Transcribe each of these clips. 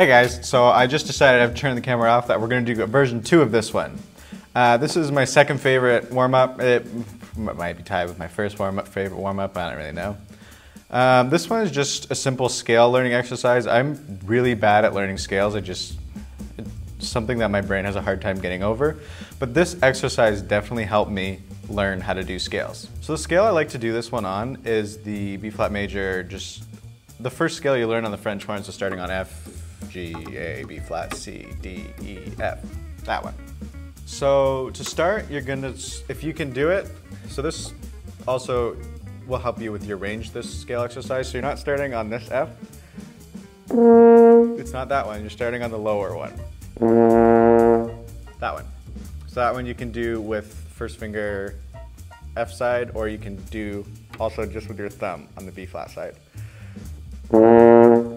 Hey guys, so I just decided I've turned the camera off that we're going to do version 2 of this one. This is my second favorite warm-up. It might be tied with my first favorite warm-up, I don't really know. This one is just a simple scale learning exercise. I'm really bad at learning scales. It's something that my brain has a hard time getting over. But this exercise definitely helped me learn how to do scales. So the scale I like to do this one on is the B flat major, just the first scale you learn on the French horn, so starting on F, G, A, B flat, C, D, E, F, that one. So to start, you're gonna, if you can do it, so this also will help you with your range, this scale exercise. So you're not starting on this F. It's not that one, you're starting on the lower one. That one. So that one you can do with first finger F side, or you can do also just with your thumb on the B flat side.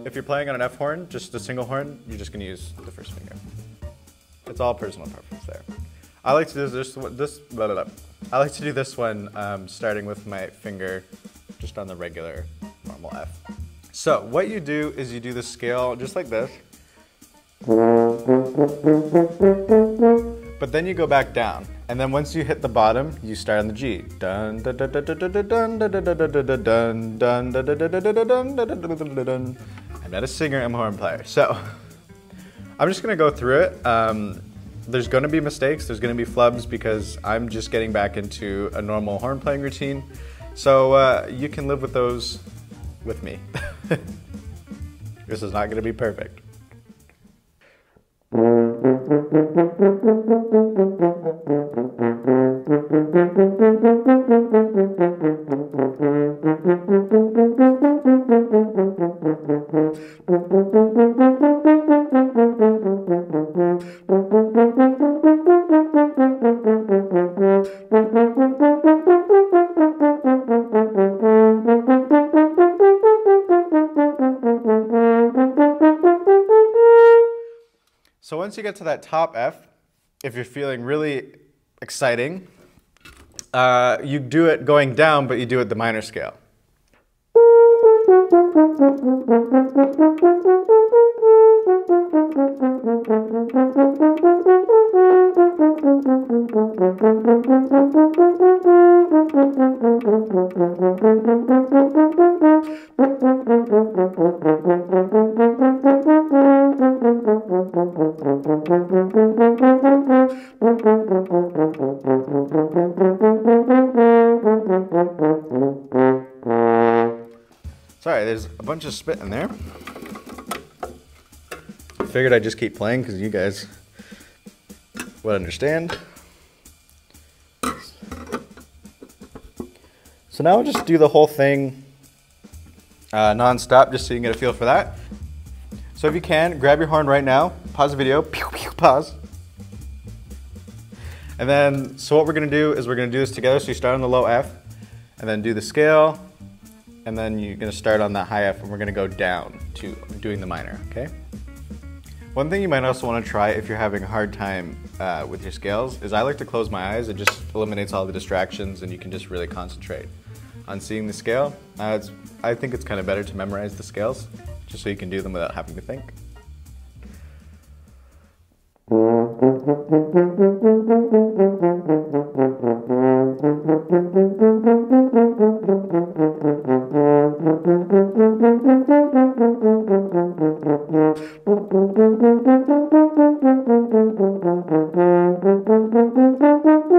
If you're playing on an F horn, just a single horn, you're just gonna use the first finger. It's all personal preference there. I like to do this one starting with my finger just on the regular normal F. So what you do is you do the scale just like this, but then you go back down. And then once you hit the bottom, you start on the G. Dun dun dun dun dun dun dun dun dun. I'm not a singer, I'm a horn player. So I'm just gonna go through it. There's gonna be mistakes, there's gonna be flubs because I'm just getting back into a normal horn playing routine. So you can live with those with me. This is not gonna be perfect. So once you get to that top F, if you're feeling really exciting, you do it going down, but you do it the minor scale. Sorry, there's a bunch of spit in there. I figured I'd just keep playing because you guys would understand. So now we'll just do the whole thing non-stop just so you can get a feel for that. So if you can, grab your horn right now, pause the video, pew, pew, pause. And then, so what we're gonna do is we're gonna do this together. So you start on the low F and then do the scale. And then you're gonna start on that high F and we're gonna go down to doing the minor, okay? One thing you might also wanna try if you're having a hard time with your scales is I like to close my eyes. It just eliminates all the distractions and you can just really concentrate on seeing the scale. I think it's kind of better to memorize the scales just so you can do them without having to think.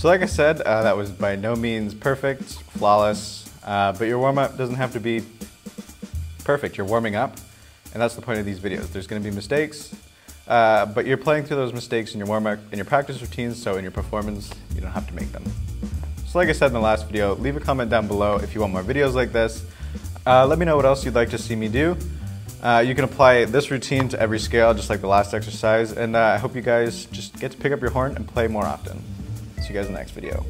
So like I said, that was by no means perfect, flawless, but your warm-up doesn't have to be perfect, you're warming up, and that's the point of these videos. There's going to be mistakes, but you're playing through those mistakes in your warm-up, in your practice routines, so in your performance, you don't have to make them. So like I said in the last video, leave a comment down below if you want more videos like this. Let me know what else you'd like to see me do. You can apply this routine to every scale, just like the last exercise, and I hope you guys just get to pick up your horn and play more often. See you guys in the next video.